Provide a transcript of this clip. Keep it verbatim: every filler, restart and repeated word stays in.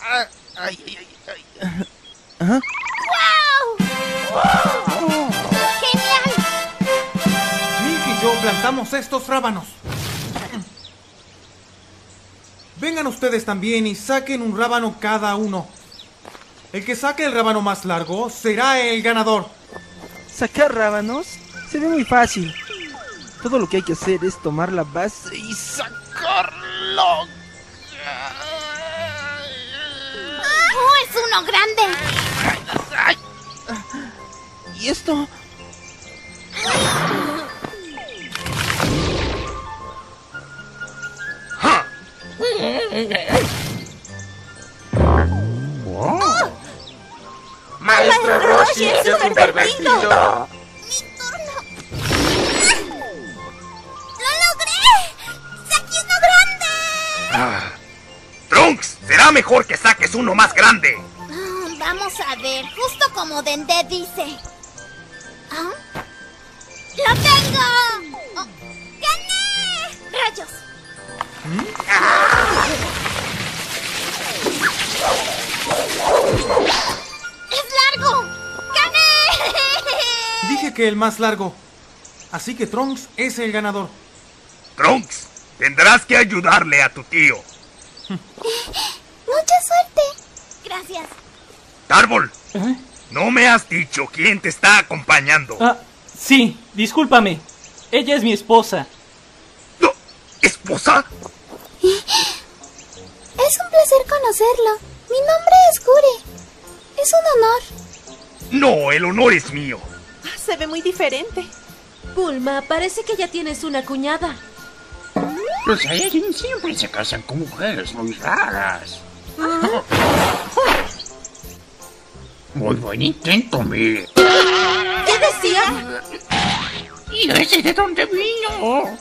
Ay, ay, ay, ay. ¿Ah? ¡Wow! ¡Oh! ¡Genial! Nick y yo plantamos estos rábanos. Vengan ustedes también y saquen un rábano cada uno. El que saque el rábano más largo será el ganador. ¿Sacar rábanos? Se ve muy fácil. Todo lo que hay que hacer es tomar la base y sacarlo. ¡Oh, es uno grande! Ay, ay. ¿Y esto? ¡Oh! ¡Maestro Roshi es un pervertido! ¡Mi turno! ¡Lo logré! ¡Saqué uno grande! Ah. ¡Trunks! ¡Será mejor que saques uno más grande! Oh, vamos a ver, justo como Dende dice. ¿Ah? ¡Lo tengo! Oh, ¡gané! ¡Rayos! ¿Mm? ¡Ah! ¡Es largo! ¡Gané! Dije que el más largo. Así que Trunks es el ganador. Trunks, tendrás que ayudarle a tu tío. Eh, mucha suerte. Gracias. Tarble, ¿eh? No me has dicho quién te está acompañando. Ah, sí, discúlpame. Ella es mi esposa. ¿No? ¿Esposa? Es un placer conocerlo. Mi nombre es Gure. Es un honor. No, el honor es mío. Se ve muy diferente. Bulma, parece que ya tienes una cuñada. Los Saiyajin siempre se casan con mujeres muy raras. ¿Ah? Muy buen intento, mire. ¿Qué decía? ¿Y ese de dónde vino?